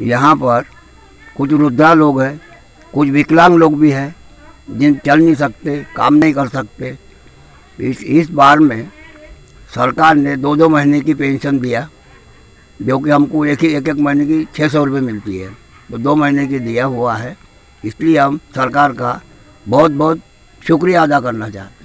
यहाँ पर कुछ वृद्धा लोग हैं, कुछ विकलांग लोग भी हैं, जिन चल नहीं सकते, काम नहीं कर सकते। इस बार में सरकार ने दो दो महीने की पेंशन दिया, जो कि हमको एक महीने की 600 रुपये मिलती है, तो 2 महीने की दिया हुआ है। इसलिए हम सरकार का बहुत बहुत शुक्रिया अदा करना चाहते हैं।